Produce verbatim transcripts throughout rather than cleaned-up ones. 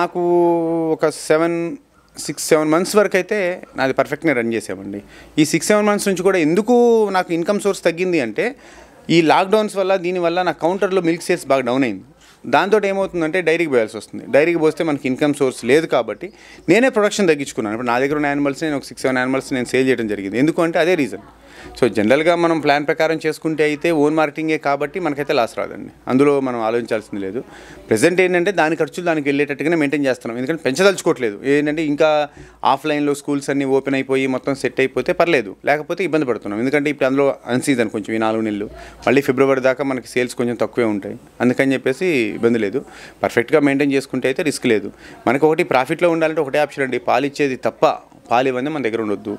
నాకు ఒక seven six seven months వరకు అయితే నాది పర్ఫెక్ట్‌గా రన్ చేసామండి। ఈ సిక్స్ సెవెన్ మంత్స్ నుంచి కూడా ఎందుకు నాకు ఇన్కమ్ సోర్స్ తగ్గింది అంటే ఈ లాక్ డౌన్స్ వల్ల దీని వల్ల నా కౌంటర్లో మిల్క్ సేల్స్ బాగా డౌన్ అయ్యింది। దాంతో ఏమవుతుందంటే డైరీకి పోయాల్సి వస్తుంది। డైరీకి పోస్తే మనకి ఇన్కమ్ సోర్స్ లేదు కాబట్టి నేనే ప్రొడక్షన్ తగ్గించుకున్నాను। ఇప్పుడు నా దగ్గర ఉన్న యానిమల్స్ నేను ఒక సిక్స్ సెవెన్ యానిమల్స్ నేను సేల్ చేయడం జరిగింది। ఎందుకంటే అదే రీజన్। సో జనరల్గా మనం ప్లాన్ ప్రకారం చేసుకుంటే అయితే ఓన్ మార్కెటింగే కాబట్టి మనకైతే లాస్ రాదండి, అందులో మనం ఆలోచించాల్సింది లేదు। ప్రజెంట్ ఏంటంటే దాని ఖర్చులు దానికి వెళ్ళేటట్టుగానే మెయింటైన్ చేస్తున్నాం, ఎందుకంటే పెంచదలుచుకోవట్లేదు। ఏంటంటే ఇంకా ఆఫ్లైన్లో స్కూల్స్ అన్నీ ఓపెన్ అయిపోయి మొత్తం సెట్ అయిపోతే పర్లేదు, లేకపోతే ఇబ్బంది పడుతున్నాం। ఎందుకంటే ఇప్పుడు అందులో అన్సీజన్ కొంచెం ఈ నాలుగు నెలలు మళ్ళీ ఫిబ్రవరి దాకా మనకి సేల్స్ కొంచెం తక్కువే ఉంటాయి, అందుకని చెప్పేసి ఇబ్బంది లేదు। పర్ఫెక్ట్గా మెయింటైన్ చేసుకుంటే అయితే రిస్క్ లేదు మనకు। ఒకటి ప్రాఫిట్లో ఉండాలంటే ఒకటే ఆప్షన్ అండి, పాలు ఇచ్చేది తప్ప పాలు ఇవ్వండి మన దగ్గర ఉండొద్దు।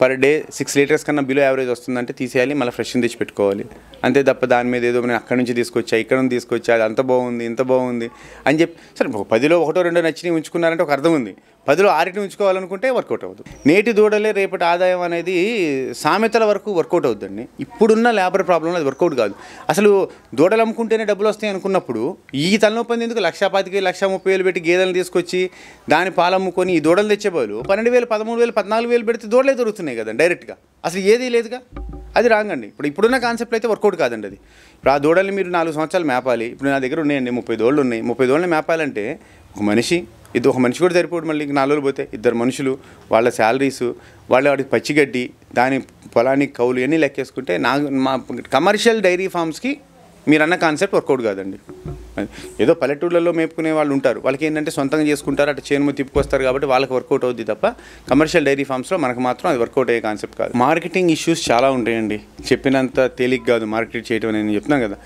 పర్ డే సిక్స్ లీటర్స్ కన్నా బిలో యావరేజ్ వస్తుందంటే తీసేయాలి, మళ్ళీ ఫ్రెష్ని తెచ్చి పెట్టుకోవాలి, అంతే తప్ప దాని మీద ఏదో నేను అక్కడి నుంచి తీసుకొచ్చా ఇక్కడ నుంచి తీసుకొచ్చా అది అంత బాగుంది ఇంత బాగుంది అని చెప్పి సరే పదిలో ఒకటో రెండో నచ్చినవి ఉంచుకున్నారంటే ఒక అర్థం ఉంది, పదిలో ఆరిటిని ఉంచుకోవాలనుకుంటే వర్కౌట్ అవ్వదు। నేటి దూడలే రేపటి ఆదాయం అనేది సామెతల వరకు వర్కౌట్ అవుద్దండి, ఇప్పుడున్న లేబర్ ప్రాబ్లంలో అది వర్కౌట్ కాదు। అసలు దూడలు అమ్ముకుంటేనే డబ్బులు వస్తాయి అనుకున్నప్పుడు ఈ తలనొప్పి ఎందుకు? లక్ష పాతికి లక్ష ముప్పై వేలు పెట్టి గేదెలను తీసుకొచ్చి దాని పాలు అమ్ముకొని ఈ దూడలు తెచ్చే బదులు పన్నెండు వేలు పదమూడు వేలు పద్నాలుగు వేలు పెడితే దూడలే దొరుకుతున్నాయి కదండి డైరెక్ట్గా, అసలు ఏది లేదుగా। అది రాంగ్ అండి, ఇప్పుడు ఇప్పుడున్న కాన్సెప్ట్ అయితే వర్కౌట్ కాదండి అది। ఇప్పుడు ఆ దూడల్ని మీరు నాలుగు సంవత్సరాలు మేపాలి, ఇప్పుడు నా దగ్గర ఉన్నాయండి ముప్పై దూడలు ఉన్నాయి, ముప్పై దూడల్ని మేపాలంటే ఒక మనిషి ఇది ఒక మనిషి కూడా సరిపోడు, మళ్ళీ ఇంక నాలుగు రోజులు పోతే ఇద్దరు మనుషులు వాళ్ళ శాలరీసు వాళ్ళ వాడికి పచ్చిగడ్డి దాని పొలానికి కౌలు ఇవన్నీ లెక్కేసుకుంటే నా మా కమర్షియల్ డైరీ ఫామ్స్కి మీరన్న కాన్సెప్ట్ వర్కౌట్ కాదండి। ఏదో పల్లెటూళ్ళల్లో మేపుకునే వాళ్ళు ఉంటారు, వాళ్ళకి ఏంటంటే సొంతంగా చేసుకుంటారు, అటు చేను తిప్పుకొస్తారు కాబట్టి వాళ్ళకి వర్కౌట్ అవుద్ది తప్ప కమర్షియల్ డైరీ ఫామ్స్లో మనకు మాత్రం అది వర్కౌట్ అయ్యే కాన్సెప్ట్ కాదు। మార్కెటింగ్ ఇష్యూస్ చాలా ఉంటాయండి, చెప్పినంత తేలిక కాదు మార్కెట్ చేయడం అని నేను చెప్తున్నాను కదా।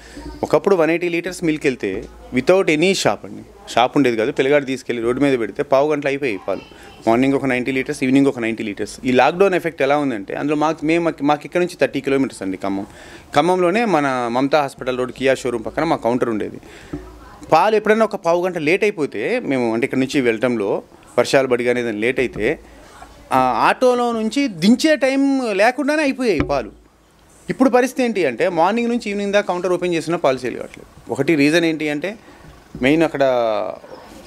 ఒకప్పుడు వన్ ఎయిటీ లీటర్స్ మిల్క్ వెళ్తే వితౌట్ ఎనీ షాప్ అండి, షాప్ ఉండేది కాదు, పిల్లగాడు తీసుకెళ్ళి రోడ్డు మీద పెడితే పావు గంటలు అయిపోయి పాలు, మార్నింగ్ ఒక నైంటీ లీటర్స్ ఈవినింగ్ ఒక నైంటీ లీటర్స్। ఈ లాక్డౌన్ ఎఫెక్ట్ ఎలా ఉందంటే అందులో మాకు మేము మాకు ఇక్కడ నుంచి థర్టీ కిలోమీటర్స్ అండి ఖమ్మం, ఖమ్మంలోనే మన Mamata hospital road Kia showroom పక్కన మా కౌంటర్ ఉండేది। పాలు ఎప్పుడైనా ఒక పావు గంట లేట్ అయిపోతే మేము అంటే ఇక్కడ నుంచి వెళ్ళటంలో వర్షాలు పడి కానీ ఏదైనా లేట్ అయితే ఆటోలో నుంచి దించే టైం లేకుండానే అయిపోయాయి పాలు। ఇప్పుడు పరిస్థితి ఏంటి అంటే మార్నింగ్ నుంచి ఈవినింగ్ దాకా కౌంటర్ ఓపెన్ చేసిన పాలు సేల్ కావట్లేదు। ఒకటి రీజన్ ఏంటి అంటే మెయిన్ అక్కడ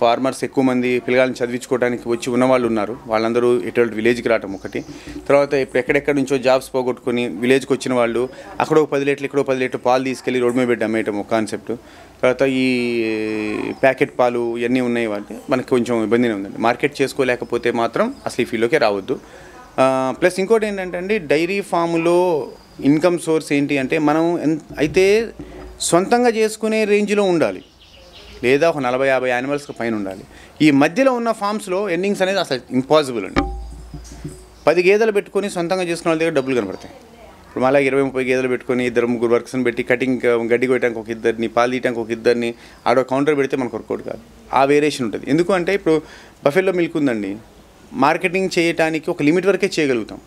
ఫార్మర్స్ ఎక్కువ మంది పిల్లగాళ్ళని చదివించుకోవడానికి వచ్చి ఉన్నవాళ్ళు ఉన్నారు, వాళ్ళందరూ ఎటువంటి విలేజ్కి రావటం ఒకటి। తర్వాత ఇప్పుడు ఎక్కడెక్కడి నుంచో జాబ్స్ పోగొట్టుకుని విలేజ్కి వచ్చిన వాళ్ళు అక్కడ ఒక పది లీటర్లు ఇక్కడ పది లీటర్ పాలు తీసుకెళ్ళి రోడ్డు మీద పెట్టి అమ్మేయటం ఒక కాన్సెప్ట్। తర్వాత ఈ ప్యాకెట్ పాలు ఇవన్నీ ఉన్నాయి, వాటి మనకు కొంచెం ఇబ్బందినే ఉందండి। మార్కెట్ చేసుకోలేకపోతే మాత్రం అసలు ఈ ఫీల్డ్లోకే రావద్దు। ప్లస్ ఇంకోటి ఏంటంటే అండి డైరీ ఫామ్లో ఇన్కమ్ సోర్స్ ఏంటి అంటే మనం అయితే సొంతంగా చేసుకునే రేంజ్లో ఉండాలి, లేదా ఒక నలభై యాభై యానిమల్స్కి పైన ఉండాలి। ఈ మధ్యలో ఉన్న ఫామ్స్లో ఎర్నింగ్స్ అనేది అసలు ఇంపాసిబుల్ అండి। పది గేదెలు పెట్టుకొని సొంతంగా చేసుకున్న వాళ్ళ దగ్గర డబ్బులు కనబడతాయి, ఇప్పుడు మళ్ళీ ఇరవై ముప్పై గేదెలు పెట్టుకొని ఇద్దరు ముగ్గురు వర్క్స్ని పెట్టి కటింగ్ గడ్డి కొయ్యడానికి ఒక ఇద్దరిని, పాలు తీయడానికి ఒక ఇద్దరిని, ఆడో కౌంటర్ పెడితే మనకు వర్కౌట్ కాదు, ఆ వేరియేషన్ ఉంటుంది। ఎందుకు అంటే ఇప్పుడు బఫెల్లో మిల్క్ ఉందండి, మార్కెటింగ్ చేయడానికి ఒక లిమిట్ వరకే చేయగలుగుతాం।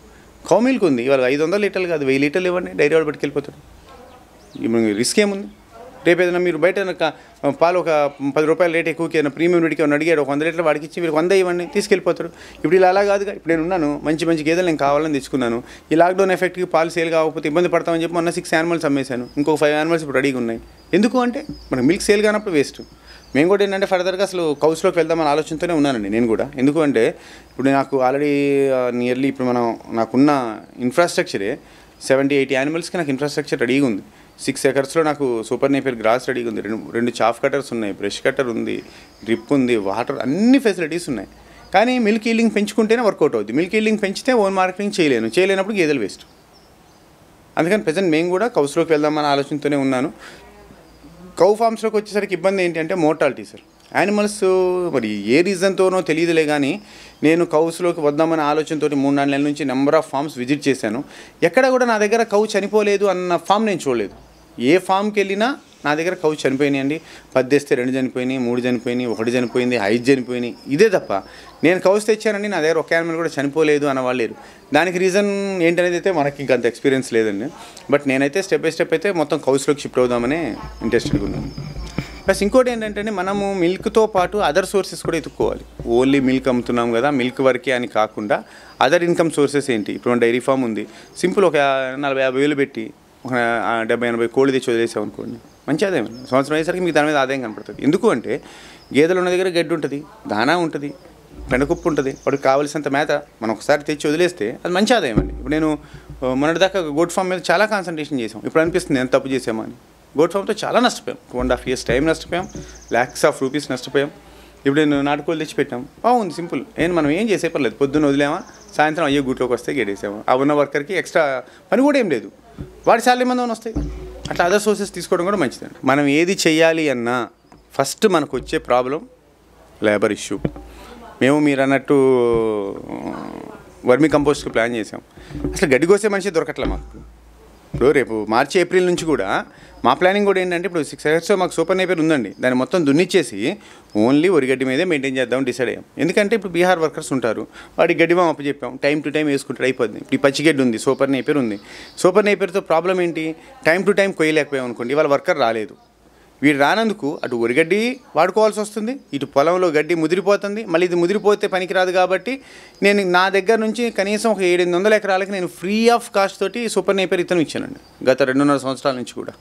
కౌ మిల్క్ ఉంది ఇవాళ ఐదు వందల లీటర్లు కాదు వెయ్యి లీటర్లు ఇవ్వండి డైరీ వాడు పెట్టుకెళ్ళిపోతాడు, ఇప్పుడు రిస్క్ ఏముంది? రేపు ఏదైనా మీరు బయట పాలు ఒక పది రూపాయలు రేట్ ఎక్కువకి ఏదైనా ప్రీమియం రేట్కి ఏమైనా అడిగాడు ఒక వంద లీటర్లు వాడికి ఇచ్చి మీరు వంద ఇవ్వండి తీసుకెళ్ళిపోతాడు। ఇప్పుడు ఇలా అలా కాదుగా, ఇప్పుడు నేను ఉన్నాను మంచి మంచి గేదెలు నేను కావాలని తెచ్చుకున్నాను, ఈ లాక్డౌన్ ఎఫెక్ట్కి పాలు సేల్ కాకపోతే ఇబ్బంది పడతామని చెప్పి మొన్న సిక్స్ యానిమల్స్ అమ్మేశాను, ఇంకో ఫైవ్ యానిమల్స్ ఇప్పుడు రెడీగా ఉన్నాయి। ఎందుకు అంటే మనకు మిల్క్ సేల్ కానప్పుడు వేస్ట్। మేము కూడా ఏంటంటే ఫర్దర్గా అసలు కౌస్లోకి వెళ్దామని ఆలోచనతోనే ఉన్నానండి నేను కూడా, ఎందుకంటే ఇప్పుడు నాకు ఆల్రెడీ నియర్లీ ఇప్పుడు మనం నాకున్న ఇన్ఫ్రాస్ట్రక్చరే సెవెంటీ ఎయిటీ యానిమల్స్కి నాకు ఇన్ఫ్రాస్ట్రక్చర్ రెడీగా ఉంది। సిక్స్ ఎకర్స్లో నాకు సూపర్ నేపియర్ గ్రాస్ రెడీగా ఉంది, రెండు రెండు చాఫ్ కటర్స్ ఉన్నాయి, బ్రష్ కటర్ ఉంది, డ్రిప్ ఉంది, వాటర్ అన్ని ఫెసిలిటీస్ ఉన్నాయి। కానీ మిల్క్ ఈల్డింగ్ పెంచుకుంటేనే వర్కౌట్ అవుద్ది, మిల్క్ ఈల్డింగ్ పెంచితే ఓన్ మార్కెటింగ్ చేయలేను, చేయలేనప్పుడు గేదెలు వేస్ట్। అందుకని ప్రజెంట్ మేము కూడా కౌస్లోకి వెళ్దామని ఆలోచనతోనే ఉన్నాను। కౌ ఫామ్స్లోకి వచ్చేసరికి ఇబ్బంది ఏంటంటే మోర్టాలిటీ సార్, యానిమల్స్ మరి ఏ రీజన్తోనో తెలియదులే కానీ నేను కౌస్లోకి వద్దామనే ఆలోచనతో మూడు నాలుగు నెలల నుంచి నెంబర్ ఆఫ్ ఫామ్స్ విజిట్ చేశాను, ఎక్కడ కూడా నా దగ్గర కౌ చనిపోలేదు అన్న ఫామ్ నేను చూడలేదు। ఏ ఫామ్కి వెళ్ళినా నా దగ్గర కౌ చనిపోయినాయి అండి, పద్దేస్తే రెండు చనిపోయినాయి, మూడు చనిపోయినాయి, ఒకటి చనిపోయింది, ఐదు చనిపోయినాయి, ఇదే తప్ప నేను కౌస్ తెచ్చానండి నా దగ్గర ఒక యానిమల్ కూడా చనిపోలేదు అనవాళ్ళు లేరు। దానికి రీజన్ ఏంటనేది అయితే మనకి ఇంకా అంత ఎక్స్పీరియన్స్ లేదండి, బట్ నేనైతే స్టెప్ బై స్టెప్ అయితే మొత్తం కౌస్లోకి షిఫ్ట్ అవుదామనే ఇంట్రెస్టెడ్గా ఉన్నాను। ప్లస్ ఇంకోటి ఏంటంటే మనము మిల్క్తో పాటు అదర్ సోర్సెస్ కూడా ఎత్తుక్కోవాలి, ఓన్లీ మిల్క్ అమ్ముతున్నాం కదా మిల్క్ వరకే అని కాకుండా అదర్ ఇన్కమ్ సోర్సెస్ ఏంటి? ఇప్పుడు మన డైరీ ఫామ్ ఉంది, సింపుల్ ఒక నలభై యాభై వేలు పెట్టి డెబ్బై ఎనభై కోళ్ళు తెచ్చి వదిలేసాం అనుకోండి, మంచి ఆదాయం. సంవత్సరం అయ్యేసరికి మీకు దాని మీద ఆదాయం కనపడుతుంది. ఎందుకు అంటే గేదెలు ఉన్న దగ్గర గడ్డి ఉంటుంది, దానా ఉంటుంది, పెండకుప్పు ఉంటుంది, వాడికి కావలసినంత మేత మనం ఒకసారి తెచ్చి వదిలేస్తే అది మంచి ఆదాయం అండి. ఇప్పుడు నేను మొన్నటిదాకా గోట్ ఫామ్ మీద చాలా కాన్సన్ట్రేషన్ చేసాం, ఇప్పుడు అనిపిస్తుంది నేను తప్పు చేసామా అని. గోట్ ఫామ్తో చాలా నష్టపోయాం, two and half years time నష్టపోయాం, ల్యాక్స్ ఆఫ్ రూపీస్ నష్టపోయాం. ఇప్పుడు నేను నాటుకోళ్ళు తెచ్చి పెట్టాం, బాగుంది, సింపుల్. నేను మనం ఏం చేసే పర్లేదు, పొద్దున్న వదిలేమా సాయంత్రం అయ్యే గుట్లోకి వస్తే గేడేసాము. ఆ ఉన్న వర్కర్కి ఎక్స్ట్రా పని కూడా ఏం లేదు, వాడి శాలరీ మంది వస్తాయి. అట్లా అదర్ సోర్సెస్ తీసుకోవడం కూడా మంచిదండి. మనం ఏది చేయాలి అన్నా ఫస్ట్ మనకు వచ్చే ప్రాబ్లం లేబర్ ఇష్యూ. మేము మీరు అన్నట్టు వర్మీ కంపోస్ట్కి ప్లాన్ చేసాం, అసలు గడ్డి కోసే మనిషి దొరకట్లే మాకు. ఇప్పుడు రేపు మార్చి ఏప్రిల్ నుంచి కూడా మా ప్లానింగ్ కూడా ఏంటంటే, ఇప్పుడు సిక్స్ ఎకర్స్లో మాకు సూపర్ నైపేర్ ఉందండి, దాన్ని మొత్తం దున్నిచ్చేసి ఓన్లీ వరి గడ్డి మీదే మెయింటైన్ చేద్దాం డిసైడ్ అయ్యాం. ఎందుకంటే ఇప్పుడు బీహార్ వర్కర్స్ ఉంటారు, వాడికి గడ్డి మా అప్పు చెప్పాం, టైం టు టైం వేసుకుంటాడు, అయిపోద్ది. ఇప్పుడు ఈ పచ్చిగడ్డి ఉంది, సూపర్ నైపేర్ ఉంది, సూపర్ నైపేర్తో ప్రాబ్లం ఏంటి, టైం టు టైం కొయ్యలేకపోయాం అనుకోండి, వాళ్ళ వర్కర్ రాలేదు. వీడు రానందుకు అటు వరిగడ్డి వాడుకోవాల్సి వస్తుంది, ఇటు పొలంలో గడ్డి ముదిరిపోతుంది, మళ్ళీ ఇది ముదిరిపోతే పనికిరాదు. కాబట్టి నేను నా దగ్గర నుంచి కనీసం ఒక ఏడు ఎనిమిది వందల ఎకరాలకి నేను ఫ్రీ ఆఫ్ కాస్ట్ తోటి సూపర్ నైపేర్ ఇతను ఇచ్చానండి గత రెండున్నర సంవత్సరాల నుంచి కూడా.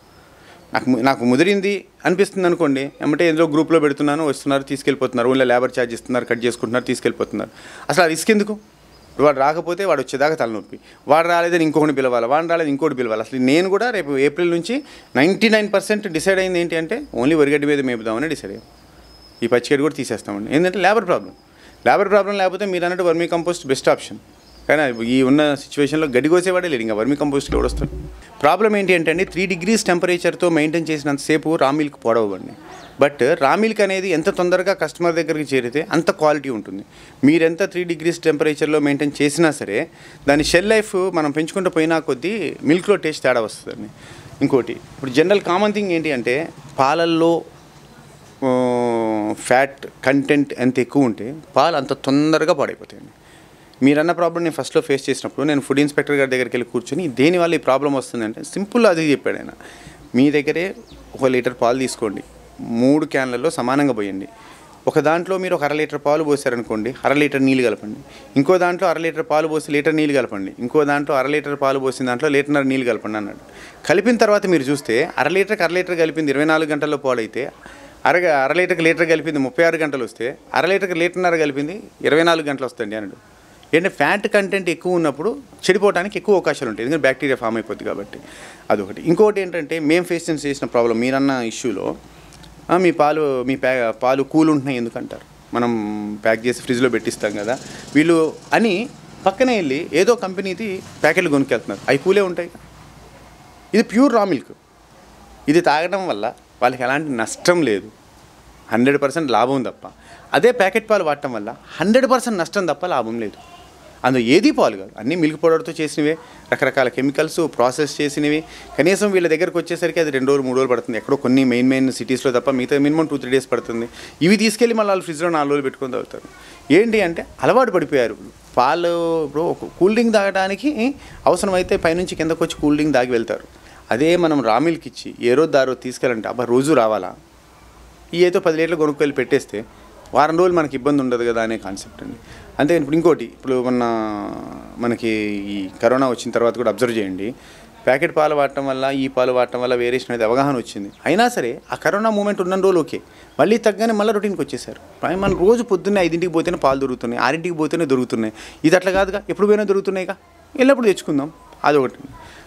నాకు నాకు ముదిరింది అనిపిస్తుంది అనుకోండి, అంటే ఏదో గ్రూప్లో పెడుతున్నాను, వస్తున్నారు తీసుకెళ్ళిపోతున్నారు, ఓన్లీ లేబర్ ఛార్జ్ ఇస్తున్నారు, కట్ చేసుకుంటున్నారు, తీసుకెళ్ళిపోతున్నారు. అసలు ఆ రిస్క్ ఎందుకు? వాడు రాకపోతే వాడు వచ్చేదాకా తలనొప్పి, వాడు రాలేదని ఇంకొకటి పిలవాలి, వాడు రాలేదు ఇంకోటి పిలవాలి. అసలు నేను కూడా రేపు ఏప్రిల్ నుంచి నైంటీ నైన్ పర్సెంట్ డిసైడ్ అయింది ఏంటి అంటే ఓన్లీ వరిగడ్డి మీద మేపుదామని డిసైడ్ అయ్యాం. ఈ పచ్చిగడ్డి కూడా తీసేస్తామండి, ఏంటంటే లేబర్ ప్రాబ్లం. లేబర్ ప్రాబ్లం లేకపోతే మీరు అన్నట్టు వర్మీ కంపోస్ట్ బెస్ట్ ఆప్షన్, కానీ ఈ ఉన్న సిచ్యువేషన్లో గడ్డి కోసేవాడే లేడు, ఇంకా వర్మీ కంపోస్ట్కి కూడా వస్తాడు. ప్రాబ్లం ఏంటి అంటే అండి, త్రీ డిగ్రీస్ టెంపరేచర్తో మెయింటైన్ చేసినంతసేపు రా మిల్క్ పొడవండి, బట్ రా మిల్క్ అనేది ఎంత తొందరగా కస్టమర్ దగ్గరికి చేరితే అంత క్వాలిటీ ఉంటుంది. మీరెంత త్రీ డిగ్రీస్ టెంపరేచర్లో మెయింటైన్ చేసినా సరే దాని షెల్ లైఫ్ మనం పెంచుకుంటూ పోయినా కొద్దీ మిల్క్లో టేస్ట్ తేడా వస్తుందండి. ఇంకోటి ఇప్పుడు జనరల్ కామన్ థింగ్ ఏంటి అంటే, పాలల్లో ఫ్యాట్ కంటెంట్ ఎంత ఎక్కువ ఉంటే పాలు అంత తొందరగా పాడైపోతాయండి. మీరన్న ప్రాబ్లం నేను ఫస్ట్లో ఫేస్ చేసినప్పుడు నేను ఫుడ్ ఇన్స్పెక్టర్ గారి దగ్గరికి వెళ్ళి కూర్చొని దేనివల్ల ఈ ప్రాబ్లం వస్తుందంటే సింపుల్ అది చెప్పాడు ఆయన. మీ దగ్గరే ఒక లీటర్ పాలు తీసుకోండి, మూడు క్యాన్లలో సమానంగా పోయండి, ఒక దాంట్లో మీరు ఒక అర లీటర్ పాలు పోసారనుకోండి, అర లీటర్ నీళ్ళు కలపండి, ఇంకో దాంట్లో అర లీటర్ పాలు పోసి లీటర్ నీళ్ళు కలపండి, ఇంకో దాంట్లో అర లీటర్ పాలు పోసిన దాంట్లో లీటర్న్నర నీళ్ళు కలపండి అన్నాడు. కలిపిన తర్వాత మీరు చూస్తే అర లీటర్కి అర లీటర్ కలిపింది ఇరవై నాలుగు గంటల్లో పాలైతే, అర అర లీటర్కి లీటర్ కలిపింది ముప్పై ఆరు గంటలు వస్తే, అర లీటర్కి లీటర్న్నర కలిపింది ఇరవై నాలుగు గంటలు వస్తుంది అన్నాడు. ఏంటంటే ఫ్యాట్ కంటెంట్ ఎక్కువ ఉన్నప్పుడు చెడిపోవడానికి ఎక్కువ అవకాశాలు ఉంటాయి, ఎందుకంటే బ్యాక్టీరియా ఫామ్ అయిపోద్ది కాబట్టి. అదొకటి. ఇంకోటి ఏంటంటే మేము ఫేస్ చేసిన ప్రాబ్లం మీరన్న ఇష్యూలో, మీ పాలు మీ ప్యా పాలు కూల్ ఉంటున్నాయి ఎందుకంటారు, మనం ప్యాక్ చేసి ఫ్రిడ్జ్లో పెట్టిస్తాం కదా, వీళ్ళు అని పక్కనే వెళ్ళి ఏదో కంపెనీది ప్యాకెట్లు కొనుక్కెళ్తున్నారు, అవి కూలే ఉంటాయి. ఇది ప్యూర్ రా మిల్క్, ఇది తాగడం వల్ల వాళ్ళకి ఎలాంటి నష్టం లేదు, హండ్రెడ్ పర్సెంట్ లాభం తప్ప. అదే ప్యాకెట్ పాలు వాడటం వల్ల హండ్రెడ్ పర్సెంట్ నష్టం తప్ప లాభం లేదు. అందులో ఏది పాలు కాదు, అన్నీ మిల్క్ పౌడర్తో చేసినవే, రకరకాల కెమికల్స్ ప్రాసెస్ చేసినవి. కనీసం వీళ్ళ దగ్గరకు వచ్చేసరికి అది రెండు రోజులు మూడు రోజులు పడుతుంది, ఎక్కడో కొన్ని మెయిన్ మెయిన్ సిటీస్లో తప్ప మిగతా మినిమం టూ త్రీ డేస్ పడుతుంది. ఇవి తీసుకెళ్ళి మళ్ళీ వాళ్ళు ఫ్రిడ్జ్లో నాలుగు రోజులు పెట్టుకుని తాగుతారు. ఏంటి అంటే అలవాటు పడిపోయారు పాలు. ఇప్పుడు కూల్ డ్రింక్ తాగడానికి అవసరమైతే పైనుంచి కిందకు వచ్చి కూల్ డ్రింక్ తాగి వెళ్తారు. అదే మనం రా మిల్క్ ఇచ్చి ఏ రోజు దారో తీసుకెళ్ళంటే అబ్బా రోజు రావాలా, ఈ ఏదో పది లీటర్లు కొనుక్కోళ్ళు పెట్టేస్తే వారం రోజులు మనకి ఇబ్బంది ఉండదు కదా అనే కాన్సెప్ట్ అండి. అంతే. ఇప్పుడు ఇంకోటి, ఇప్పుడు మొన్న మనకి ఈ కరోనా వచ్చిన తర్వాత కూడా అబ్జర్వ్ చేయండి, ప్యాకెట్ పాలు వాడటం వల్ల ఈ పాలు వాడటం వల్ల వేరియేషన్ అనేది అవగాహన వచ్చింది. అయినా సరే ఆ కరోనా మూమెంట్ ఉన్న రోజులు ఓకే, మళ్ళీ తగ్గనే మళ్ళీ రొటీన్కి వచ్చేసారు. మనం రోజు పొద్దున్నే ఐదింటికి పోతేనే పాలు దొరుకుతున్నాయి, ఆరింటికి పోతేనే దొరుకుతున్నాయి, ఇది అట్లా కాదుగా, ఎప్పుడు పోయినా దొరుకుతున్నాయిగా, వెళ్ళినప్పుడు తెచ్చుకుందాం, అదొకటి.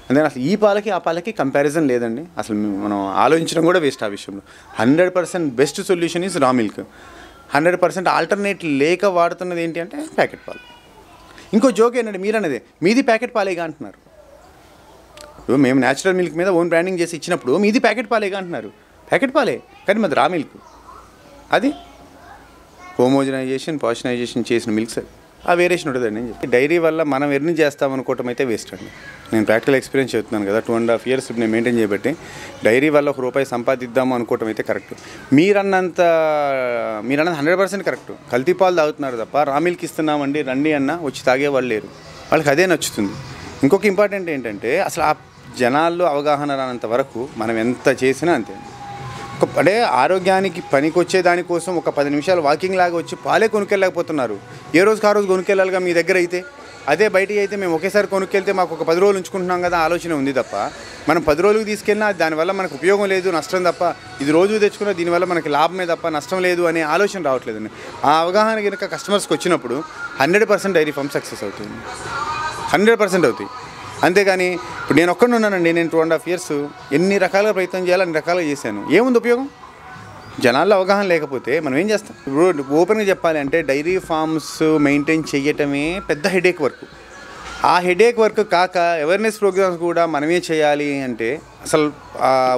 అందుకని అసలు ఈ పాలకి ఆ పాలకి కంపారిజన్ లేదండి, అసలు మనం ఆలోచించడం కూడా వేస్ట్ ఆ విషయంలో. Hundred percent best solution is raw milk. Hundred percent alternate లేక వాడుతున్నది ఏంటి అంటే ప్యాకెట్ పాలు. ఇంకో జోక్ ఏంటంటే మీరు అనేది మీది ప్యాకెట్ పాలేగా అంటున్నారు, మేము న్యాచురల్ మిల్క్ మీద ఓన్ బ్రాండింగ్ చేసి ఇచ్చినప్పుడు మీది ప్యాకెట్ పాలేగా అంటున్నారు. ప్యాకెట్ పాలే కానీ మాది రా మిల్క్, అది హోమోజనైజేషన్ పాశ్చరైజేషన్ చేసిన మిల్క్స్, ఆ వేరియేషన్ ఉంటుందండి అని చెప్పి. డైరీ వల్ల మనం ఎర్న్ చేస్తామనుకోవటం అయితే వేస్ట్ అండి. నేను ప్రాక్టికల్ ఎక్స్పీరియన్స్ చెప్తున్నాను కదా, టూ అండ్ హాఫ్ ఇయర్స్ నేను మెయింటైన్ చేయబట్టి డైరీ వల్ల ఒక రూపాయి సంపాదిద్దాము అనుకోవటం అయితే కరెక్ట్. మీరన్నంత మీరన్నది హండ్రెడ్ పర్సెంట్ కరెక్ట్. కల్తీ పాలు తాగుతున్నారు తప్ప రా మిల్క్ ఇస్తున్నామండి రండి అన్న వచ్చి తాగేవాళ్ళు లేరు, వాళ్ళకి అదే నచ్చుతుంది. ఇంకొక ఇంపార్టెంట్ ఏంటంటే అసలు ఆ జనాల్లో అవగాహన రానంత వరకు మనం ఎంత చేసినా అంతే. అంటే ఆరోగ్యానికి పనికి వచ్చే దానికోసం ఒక పది నిమిషాలు వాకింగ్ లాగా వచ్చి పాలే కొనుక్కెళ్ళకపోతున్నారు, ఏ రోజుకి ఆ రోజు కొనుక్కెళ్ళాలిగా మీ దగ్గర అయితే. అదే బయటికి అయితే మేము ఒకేసారి కొనుక్కెళ్తే మాకు ఒక పది రోజులు ఉంచుకుంటున్నాం కదా ఆలోచన ఉంది తప్ప, మనం పది రోజులకు తీసుకెళ్ళినా దానివల్ల మనకు ఉపయోగం లేదు, నష్టం తప్ప. ఇది రోజు తెచ్చుకున్నా దీనివల్ల మనకి లాభమే తప్ప నష్టం లేదు అనే ఆలోచన రావట్లేదండి. ఆ అవగాహన కనుక కస్టమర్స్కి వచ్చినప్పుడు hundred percent dairy farm success అవుతుంది, హండ్రెడ్ పర్సెంట్ అవుతాయి. అంతేగాని ఇప్పుడు నేను ఒక్కడే ఉన్నానండి, నేను టూ అండ్ హాఫ్ ఇయర్స్ ఎన్ని రకాలుగా ప్రయత్నం చేయాలి అన్ని రకాలుగా చేశాను, ఏముంది ఉపయోగం? జనాల్లో అవగాహన లేకపోతే మనం ఏం చేస్తాం? ఇప్పుడు ఓపెన్గా చెప్పాలి అంటే డైరీ ఫామ్స్ మెయింటైన్ చేయటమే పెద్ద హెడేక్ వర్క్. ఆ హెడేక్ వర్క్ కాక అవేర్నెస్ ప్రోగ్రామ్స్ కూడా మనమే చేయాలి అంటే అసలు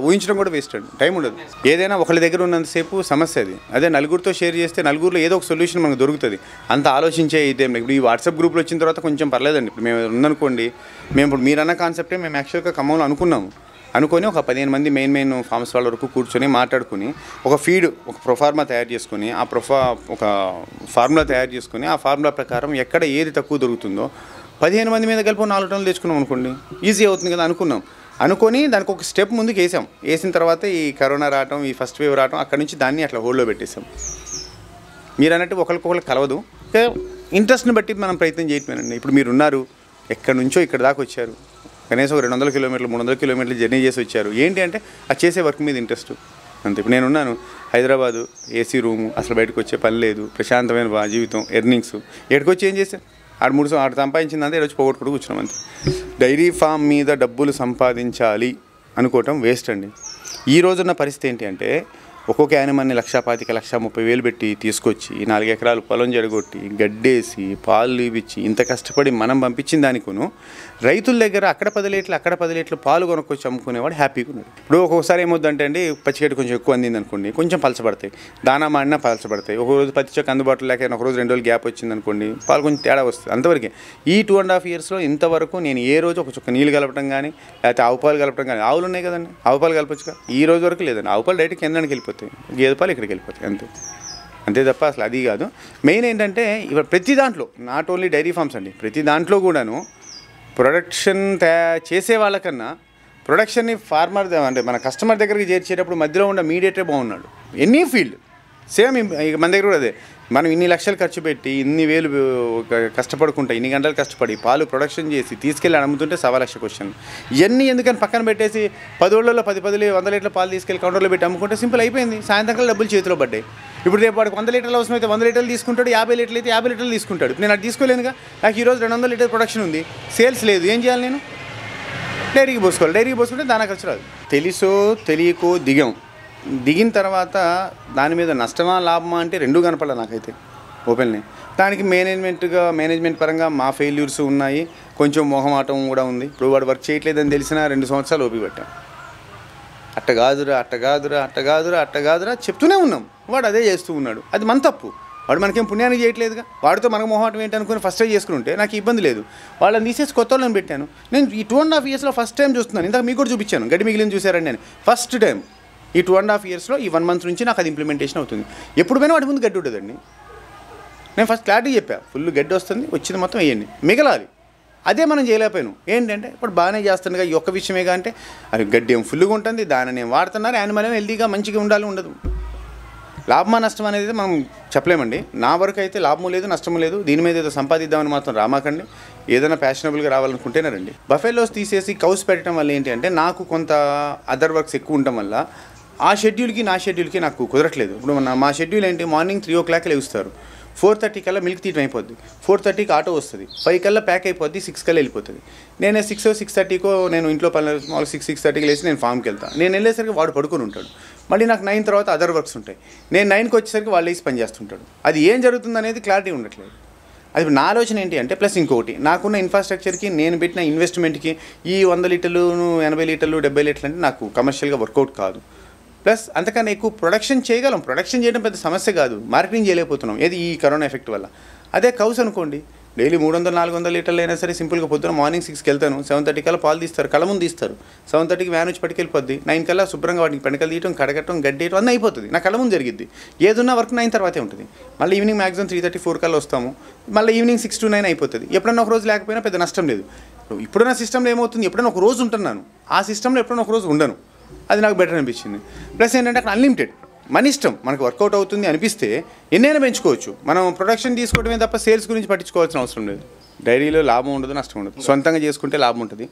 ఊహించడం కూడా వేస్ట్ అండి, టైం ఉండదు. ఏదైనా ఒకళ్ళ దగ్గర ఉన్నంతసేపు సమస్య అది, అదే నలుగురితో షేర్ చేస్తే నలుగురిలో ఏదో ఒక సొల్యూషన్ మనకు దొరుకుతుంది. అంత ఆలోచించే ఇదేం లేదు. ఇప్పుడు ఈ వాట్సాప్ గ్రూప్లు వచ్చిన తర్వాత కొంచెం పర్లేదండి. ఇప్పుడు మేము ఉందనుకోండి, మేము ఇప్పుడు మీరన్న కాన్సెప్టే మేము యాక్చువల్గా ఖమ్మంలో అనుకున్నాము, అనుకొని ఒక పదిహేను మంది మెయిన్ మెయిన్ ఫామ్స్ వాళ్ళ వరకు కూర్చొని మాట్లాడుకుని ఒక ఫీడ్ ఒక ప్రొఫార్మా తయారు చేసుకుని ఆ ప్రొఫా ఒక ఫార్ములా తయారు చేసుకుని ఆ ఫార్ములా ప్రకారం ఎక్కడ ఏది తక్కువ దొరుకుతుందో పదిహేను మంది మీద కలిపి నాలుగు టన్నులు తెచ్చుకున్నాం అనుకోండి, ఈజీ అవుతుంది కదా అనుకున్నాం. అనుకొని దానికి ఒక స్టెప్ ముందుకు వేసాం. వేసిన తర్వాత ఈ కరోనా రావటం, ఈ ఫస్ట్ వేవ్ రావటం, అక్కడి నుంచి దాన్ని అట్లా హోల్డ్లో పెట్టేసాం. మీరు అన్నట్టు ఒకరికొకరు కలవదు, ఇంట్రెస్ట్ని బట్టి మనం ప్రయత్నం చేయటమేనండి. ఇప్పుడు మీరు ఉన్నారు, ఎక్కడి నుంచో ఇక్కడ దాకా వచ్చారు, కనీసం రెండు వందల కిలోమీటర్లు మూడు వందల కిలోమీటర్లు జర్నీ చేసి వచ్చారు. ఏంటి అంటే అది చేసే వర్క్ మీద ఇంట్రెస్ట్ అంతే. ఇప్పుడు నేనున్నాను హైదరాబాదు, ఏసీ రూము, అసలు బయటకు వచ్చే పని లేదు, ప్రశాంతమైన బా జీవితం, ఎర్నింగ్స్ ఎక్కడికొచ్చి ఏం చేశాను? ఆడ మూడు సో ఆడ సంపాదించిందంతా ఈరోజు పోగొట్టుకుంటూ కూర్చున్నాం అంతే. డైరీ ఫామ్ మీద డబ్బులు సంపాదించాలి అనుకోవటం వేస్ట్ అండి. ఈ రోజున్న పరిస్థితి ఏంటి అంటే ఒక్కొక్క యానిమల్ని లక్ష పాతిక లక్ష ముప్పై వేలు పెట్టి తీసుకొచ్చి నాలుగు ఎకరాలు పొలం జడగొట్టి గడ్డేసి పాలు ఇవ్విచ్చి ఇంత కష్టపడి మనం పంపించిన దానికును రైతుల దగ్గర అక్కడ పదిలేట్లు అక్కడ పదిలేట్లు పాలు కొనుక్కొచ్చి అమ్ముకునేవాడు హ్యాపీగా ఉన్నాడు. ఇప్పుడు ఒక్కొక్కసారి ఏమవుద్దంటే అండి, పచ్చిగడ్డి కొంచెం ఎక్కువ అందింది అనుకోండి, కొంచెం పలచబడతాయి, దానా మాడినా పలచబడతాయి. ఒకరోజు పత్తి చొక్క అందుబాటులో లేక ఒకరోజు రెండు రోజులు గ్యాప్ వచ్చింది అనుకోండి, పాలు కొంచెం తేడా వస్తుంది, అంతవరకే. ఈ టూ అండ్ హాఫ్ ఇయర్స్లో ఇంతవరకు నేను ఏ రోజు ఒక చుక్క నీళ్ళు కలపడం కానీ లేకపోతే ఆవు పాలు కలపడం కానీ, ఆవులు ఉన్నాయి కదండి ఆవు పాలు కలపచ్చుగా, ఈ రోజు వరకు లేదండి. ఆవు పాలు డైరెక్ట్ కిందానికి వెళ్ళిపోతుంది, గేదె పాలు ఇక్కడికి వెళ్ళిపోతాయి, అంతే అంతే తప్ప అసలు అది కాదు. మెయిన్ ఏంటంటే ఇప్పుడు ప్రతి దాంట్లో నాట్ ఓన్లీ డైరీ ఫామ్స్ అండి, ప్రతి దాంట్లో కూడాను ప్రొడక్షన్ తయారు చేసే వాళ్ళకన్నా ప్రొడక్షన్ని ఫార్మర్ అంటే మన కస్టమర్ దగ్గరికి చేర్చేటప్పుడు మధ్యలో ఉన్న మీడియేటర్ బాగున్నాడు. ఎనీ ఫీల్డ్ సేమ్ మన దగ్గర కూడా అదే. మనం ఇన్ని లక్షలు ఖర్చు పెట్టి ఇన్ని వేలు కష్టపడుకుంటా ఇన్ని గంటలు కష్టపడి పాలు ప్రొడక్షన్ చేసి తీసుకెళ్ళి అమ్ముతుంటే సవా లక్ష క్వశ్చన్. ఇవన్నీ ఎందుకని పక్కన పెట్టేసి పదోళ్ళలో పది పదులు వంద లీటర్ల పాలు తీసుకెళ్ళి కౌంటర్లో పెట్టి అమ్ముకుంటే సింపుల్ అయిపోయింది, సాయంత్రం డబ్బులు చేతిలో పడ్డాయి. ఇప్పుడు రేపు వాడికి వంద లీటర్లు అవసరం అయితే వంద లీటర్లు తీసుకుంటాడు, యాభై లీటర్లు అయితే యాభై లీటర్లు తీసుకుంటాడు. నేను అది తీసుకోలేనుగా, నాకు ఈరోజు రెండు వందల లీటర్ ప్రొడక్షన్ ఉంది, సేల్స్ లేదు, ఏం చేయాలి? నేను డైరీకి పోసుకోవాలి, డైరీకి పోసుకుంటే దాని ఖర్చు రాదు. తెలుసో తెలియకో దిగాం, దిగిన తర్వాత దాని మీద నష్టమా లాభమా అంటే రెండూ కనపడాలి నాకైతే ఓపెన్లీ. దానికి మేనేజ్మెంట్గా మేనేజ్మెంట్ పరంగా మా ఫెయిల్యూర్స్ ఉన్నాయి, కొంచెం మోహమాటం కూడా ఉంది. ఇప్పుడు వాడు వర్క్ చేయట్లేదని తెలిసినా రెండు సంవత్సరాలు ఓపి పెట్టాం, అట్టగాదురా అట్టగాదురా అట్టగాదురా అట్టగాదురా చెప్తూనే ఉన్నాం, వాడు అదే చేస్తూ ఉన్నాడు. అది మన తప్పు, వాడు మనకేం పుణ్యానికి చేయట్లేదుగా, వాడితో మనకు మొహమాటం ఏంటనుకుని ఫస్ట్ టైం చేసుకుంటే నాకు ఇబ్బంది లేదు. వాళ్ళని తీసేసి కొత్త వాళ్ళని పెట్టాను. నేను ఈ టూ అండ్ హాఫ్ ఇయర్స్లో ఫస్ట్ టైం చూస్తున్నాను, ఇంతకు మీకు కూడా చూపించాను గడ్డి మిగిలిన చూసారండి. నేను ఫస్ట్ టైం ఈ టూ అండ్ హాఫ్ ఇయర్స్లో ఈ వన్ మంత్ నుంచి నాకు అది ఇంప్లిమెంటేషన్ అవుతుంది. ఎప్పుడు పోయినా వాటి ముందు గడ్డి ఉండదండి, నేను ఫస్ట్ క్లారిటీ చెప్పా, ఫుల్ గడ్డి వస్తుంది, వచ్చింది మొత్తం వేయండి, మిగలాలి. అదే మనం చేయలేకపోయాను. ఏంటంటే ఇప్పుడు బాగానే చేస్తుండగా ఈ ఒక్క విషయమేగా అంటే అది గడ్డి ఏం ఫుల్గా ఉంటుంది, దాన్ని ఏం వాడుతున్నారు, యానిమల్ ఏం హెల్తీగా మంచిగా ఉండాలి, ఉండదు. లాభమా నష్టం అనేది మనం చెప్పలేమండి. నా వరకు అయితే లాభము లేదు నష్టము లేదు, దీని మీద ఏదో సంపాదిద్దామని మాత్రం రామాకండి, ఏదైనా ఫ్యాషనబుల్గా రావాలనుకుంటేనే రండి. బఫెలోస్ తీసేసి కౌస్ పెట్టడం వల్ల ఏంటి అంటే నాకు కొంత అదర్ వర్క్స్ ఎక్కువ ఉండటం వల్ల ఆ షెడ్యూల్కి నా షెడ్యూల్కి నాకు కుదరట్లేదు. ఇప్పుడు మన మా షెడ్యూల్ ఏంటి, మార్నింగ్ త్రీ ఓ క్లాక్ లేవుస్తారు, ఫోర్ థర్టీ కల్లా మిల్క్ తీయటం అయిపోద్ది, ఫోర్ థర్టీకి ఆటో వస్తుంది, ఫైవ్ కల్లా ప్యాక్ అయిపోద్ది, సిక్స్ కల్లా వెళ్ళిపోతుంది. నేనే సిక్స్ సిక్స్ థర్టీకో నేను ఇంట్లో పనులు మామూలు సిక్స్ సిక్స్ థర్టీకి లేచి నేను ఫామ్కి వెళ్తాను. నేను వెళ్ళేసరికి వాడు పడుకొని ఉంటాడు, మళ్ళీ నాకు నైన్ తర్వాత అదర్ వర్క్స్ ఉంటాయి, నేను నైన్కి వచ్చేసరికి వాళ్ళు వేసి పని చేస్తుంటాడు. అది ఏం జరుగుతుంది అనేది క్లారిటీ ఉండట్లేదు. అది నా ఆలోచన ఏంటి అంటే ప్లస్ ఇంకొకటి నాకున్న ఇన్ఫ్రాస్ట్రక్చర్కి నేను పెట్టిన ఇన్వెస్ట్మెంట్కి ఈ వంద లీటర్లు ఎనభై లీటర్లు డెబ్బై లీటర్లు అంటే నాకు కమర్షియల్గా వర్కౌట్ కాదు. ప్లస్ అంతకన్నా ఎక్కువ ప్రొడక్షన్ చేయగలం, ప్రొడక్షన్ చేయడం పెద్ద సమస్య కాదు, మార్కెటింగ్ చేయలేకపోతున్నాం ఏది ఈ కరోనా ఎఫెక్ట్ వల్ల. అదే కౌస్ అనుకోండి డైలీ మూడు వందల నాలుగు వందల లీటర్లు అయినా సరే సింపుల్గా పొద్దున మార్నింగ్ సిక్స్కి వెళ్తాను, సెవెన్ థర్టీ కల్లా పాలు తీస్తారు, కళ్ళ ముందు తీస్తారు, సెవెన్ థర్టీకి వ్యాన్ వచ్చి పట్టుకెళ్ళిపోద్ది, నైన్ కల్లా శుభ్రంగా వాటికి పెండకలు తీయటం కడగటం గడ్డేయటం అన్నీ అయిపోతుంది, నా కళ్ళ ముందు జరిగిద్ది. ఏదన్నా వర్క్ నైన్ తర్వాతే ఉంటుంది, మళ్ళీ evening maximum three thirty four కల్లా వస్తాము, మళ్ళీ ఈవినింగ్ సిక్స్ టు నైన్ అయిపోతుంది. ఎప్పుడన్నా ఒక రోజు లేకపోయినా పెద్ద నష్టం లేదు. ఇప్పుడున్న సిస్టంలో ఏమవుతుంది, ఎప్పుడైనా ఒక రోజు ఉంటున్నాను, ఆ సిస్టంలో ఎప్పుడైనా ఒక రోజు ఉండను, అది నాకు బెటర్ అనిపించింది. ప్లస్ ఏంటంటే అక్కడ అన్లిమిటెడ్ मन इष्टం మనకు వర్కౌట్ అవుతుంది అనిపిస్తే ఎన్నైనా పెంచుకోవచ్చు మనం ప్రొడక్షన్ తీసుకోవడమే తప్ప సేల్స్ గురించి పట్టించుకోవాల్సిన అవసరం లేదు డైరీలో లాభం ఉండదు నష్టం ఉండదు సొంతంగా చేసుకుంటే లాభం ఉంటుంది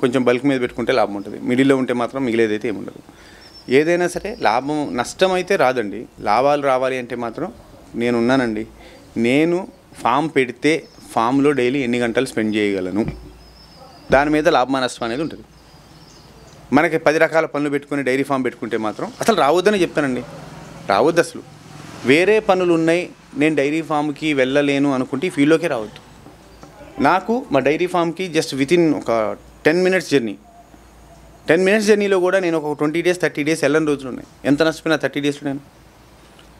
కొంచెం బల్క్ మీద పెట్టుకుంటే లాభం ఉంటుంది మిడిల్లో ఉంటే మాత్రం మిగిలేదైతే ఏమీ ఉండదు ఏదైనా సరే లాభం నష్టం అయితే రాదండి లాభాలు రావాలి అంటే మాత్రం నేను ఉన్నానండి నేను ఫామ్ పెడితే ఫామ్లో డైలీ ఎన్ని గంటలు స్పెండ్ చేయగలను దాని మీద లాభమా నష్టం అనేది ఉంటుంది మనకి పది రకాల పనులు పెట్టుకొని డైరీ ఫామ్ పెట్టుకుంటే మాత్రం అసలు రావద్దని చెప్తానండి రావద్దు అసలు వేరే పనులు ఉన్నాయి నేను డైరీ ఫామ్కి వెళ్ళలేను అనుకుంటే ఈ ఫీల్డ్లోకే రావద్దు నాకు మా డైరీ ఫామ్కి జస్ట్ వితిన్ ఒక ten minutes journey ten minutes జర్నీలో కూడా నేను ఒక ట్వంటీ డేస్ థర్టీ డేస్ వెళ్ళని రోజులు ఉన్నాయి ఎంత నష్టపోయినా థర్టీ డేస్లో నేను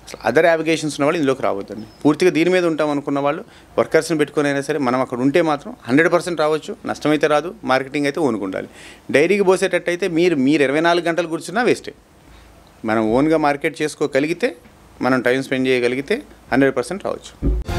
అసలు అదర్ యావిగేషన్స్ ఉన్న వాళ్ళు ఇందులోకి రావద్దండి పూర్తిగా దీని మీద ఉంటాం అనుకున్న వాళ్ళు వర్కర్స్ని పెట్టుకొని అయినా సరే మనం అక్కడ ఉంటే మాత్రం హండ్రెడ్ పర్సెంట్ రావచ్చు నష్టమైతే రాదు మార్కెటింగ్ అయితే ఓనుకుండాలి డైరీకి పోసేటట్టయితే మీరు మీరు ఇరవై నాలుగు గంటలు కూర్చున్నా వేస్టే మనం ఓన్గా మార్కెట్ చేసుకోగలిగితే మనం టైం స్పెండ్ చేయగలిగితే హండ్రెడ్ పర్సెంట్ రావచ్చు